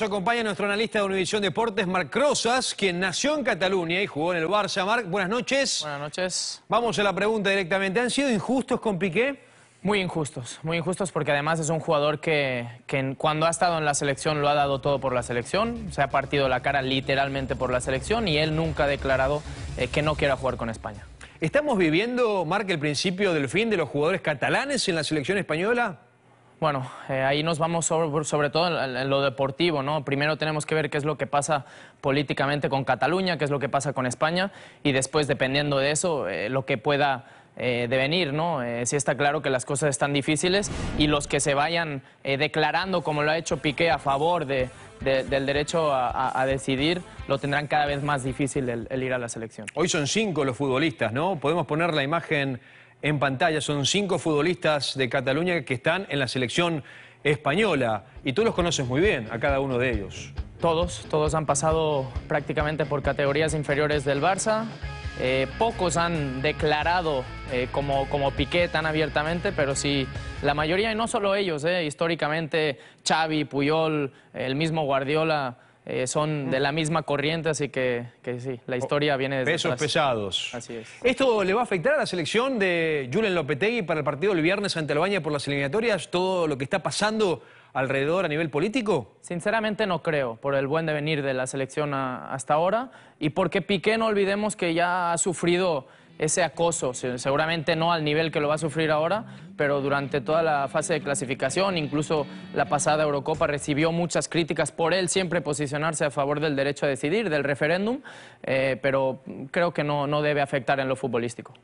Nos acompaña nuestro analista de Univision Deportes, Marc Crosas, quien nació en Cataluña y jugó en el Barça. Marc, buenas noches. Buenas noches. Vamos a la pregunta directamente. ¿Han sido injustos con Piqué? Muy injustos porque además es un jugador que cuando ha estado en la selección lo ha dado todo por la selección, se ha partido la cara literalmente por la selección y él nunca ha declarado que no quiera jugar con España. ¿Estamos viviendo, Marc, el principio del fin de los jugadores catalanes en la selección española? Bueno, ahí nos vamos sobre todo en lo deportivo, ¿no? Primero tenemos que ver qué es lo que pasa políticamente con Cataluña, qué es lo que pasa con España y después, dependiendo de eso, lo que pueda devenir, ¿no? Sí está claro que las cosas están difíciles y los que se vayan declarando, como lo ha hecho Piqué, a favor del derecho a decidir, lo tendrán cada vez más difícil el ir a la selección. Hoy son 5 los futbolistas, ¿no? Podemos poner la imagen en pantalla, son 5 futbolistas de Cataluña que están en la selección española y tú los conoces muy bien a cada uno de ellos. Todos han pasado prácticamente por categorías inferiores del Barça, pocos han declarado como Piqué tan abiertamente, pero sí la mayoría, y no solo ellos, históricamente Xavi, Puyol, el mismo Guardiola. Son de la misma corriente, así que sí, la historia viene desde pesos atrás. Pesados. Así es. ¿Esto le va a afectar a la selección de Julen Lopetegui para el partido del viernes ante Albaña por las eliminatorias? ¿Todo lo que está pasando alrededor a nivel político? Sinceramente no creo, por el buen devenir de la selección hasta ahora y porque Piqué, no olvidemos que ya ha sufrido ese acoso, seguramente no al nivel que lo va a sufrir ahora, pero durante toda la fase de clasificación, incluso la pasada Eurocopa, recibió muchas críticas por él siempre posicionarse a favor del derecho a decidir, del referéndum, pero creo que no debe afectar en lo futbolístico.